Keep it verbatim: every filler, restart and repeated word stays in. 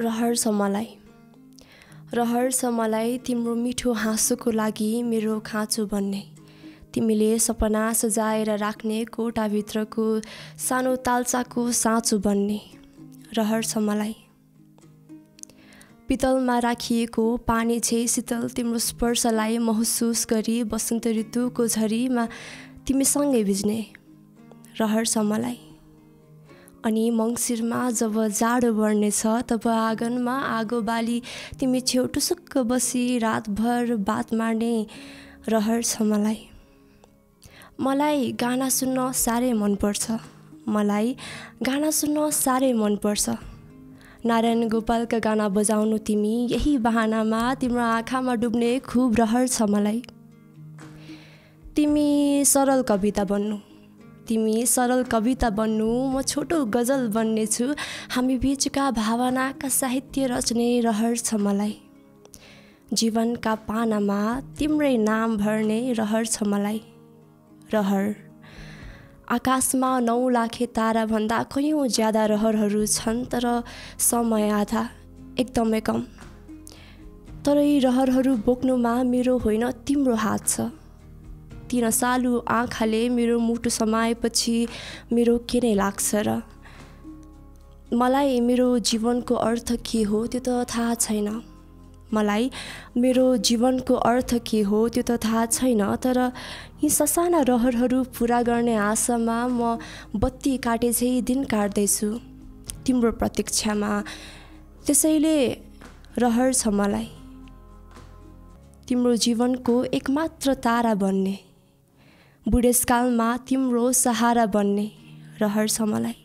रहर छ मलाई रहर छ मलाई तिम्रो मिठो हाँसोको लागि मेरो खाँचो बन्ने तिमीले सपना सजाएर राख्ने कोटाभित्रको सानो तालचाको साँचो बन्ने रहर छ मलाई पितलमा राखिएको पानी छे शीतल तिम्रो स्पर्शलाई महसुस गरी बसन्त ऋतुको झरीमा तिमीसँगै भिज्ने रहर छ मलाई अनि मंसिरमा जब जाडो बढ्नेछ तब आँगनमा आगो बाली तिमी छेउटो सुक्क बसी रातभर बात मार्ने रहर छ मलाई मलाई गाना सुन्न साह्रै मनपर्छ मलाई गाना सुन्न साह्रै मनपर्छ नारायण गोपालका गाना बजाउनु तिमी यही बहानामा तिम्रो आँखामा डुब्ने खूब रहर छ मलाई तिमी सरल कविता बन्नु तिमी सरल कविता बन्नु म छोटो गजल बन्ने छु हामी बीचका भावनाका साहित्य रचने रहर छ मलाई जीवनका पानामा तिम्रै नाम भर्ने रहर छ मलाई रहर आकाशमा नौ लाखे तारा भन्दा कयौं ज्यादा रहरहरू छन् तर समय आधा एकदमै कम तर यी रहरहरू बोक्नुमा मेरो होइन तिम्रो हात छ तीन सालु आँखाले मेरो मुटु समाएपछि मेरो के नै लाग्छ र मलाई मेरो जीवनको अर्थ के हो त्यो त थाहा छैन मलाई मेरो जीवनको अर्थ के हो त्यो त थाहा छैन तर यी ससाना रहरहरू पूरा गर्ने आशामा म बत्ती काटेझै दिन काट्दैछु तिम्रो प्रतीक्षामा त्यसैले रहर छ मलाई तिम्रो जीवनको एकमात्र तारा बन्ने बुढेसकालमा तिम्रो सहारा बन्ने रहर छ मलाई।